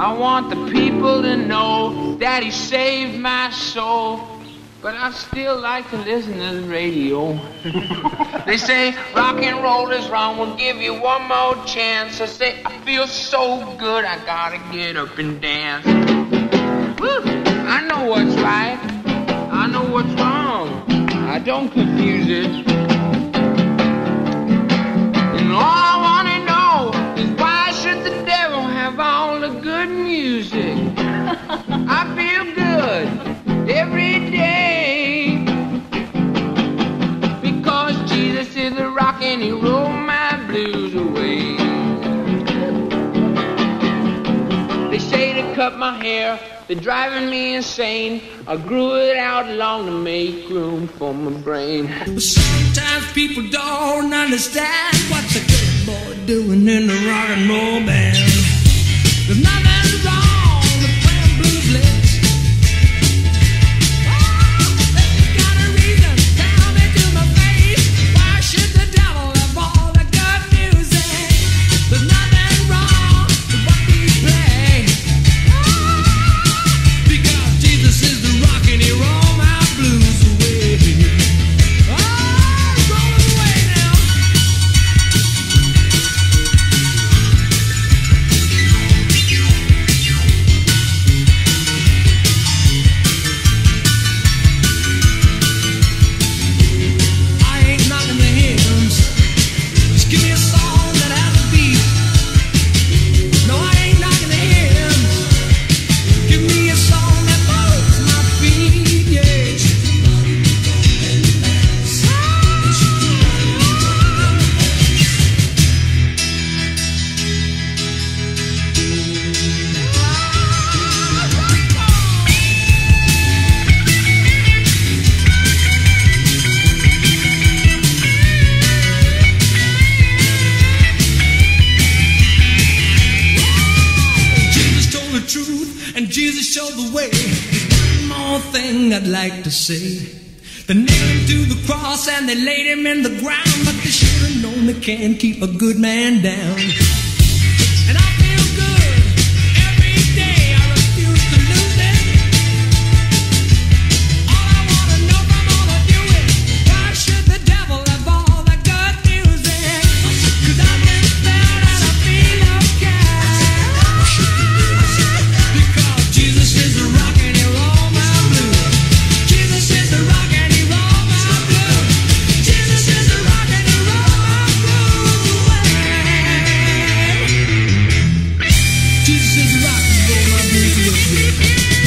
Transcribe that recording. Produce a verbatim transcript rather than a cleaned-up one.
I want the people to know that he saved my soul. But I still like to listen to the radio. They say rock and roll is wrong, we'll give you one more chance. I say I feel so good, I gotta get up and dance. Woo! I know what's right, I know what's wrong, I don't confuse it. And all I wanna know is why should the devil have all the good music? I feel good every day. And he rolled my blues away. They say to cut my hair, they're driving me insane. I grew it out long to make room for my brain. Sometimes people don't understand what's a good boy doing in the rock and roll band. There's nothing wrong with playing blues licks. I'd like to say they nailed him to the cross and they laid him in the ground, but they should have known they can't keep a good man down. And I feel good every day, I refuse to lose it. All I want to know from all I do is why should the devil have all the good music? Cause I'm in bed and I feel okay. Because Jesus is the rock. This is rock and roll.